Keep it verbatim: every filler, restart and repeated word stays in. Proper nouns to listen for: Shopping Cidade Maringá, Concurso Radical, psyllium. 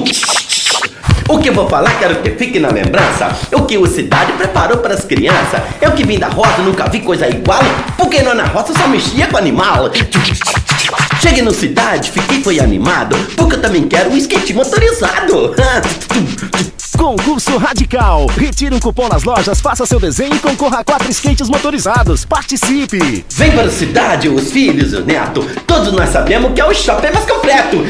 tudo. O que eu vou falar, quero que fique na lembrança. O que o Cidade preparou para as crianças. Eu que vim da roça, nunca vi coisa igual. Porque não na roça, só mexia com animal. Cheguei no Cidade, fiquei foi animado. Porque eu também quero um skate motorizado. Concurso Radical. Retire um cupom nas lojas, faça seu desenho e concorra a quatro skates motorizados. Participe! Vem para a Cidade, os filhos, o neto. Todos nós sabemos que é o shopping mais completo.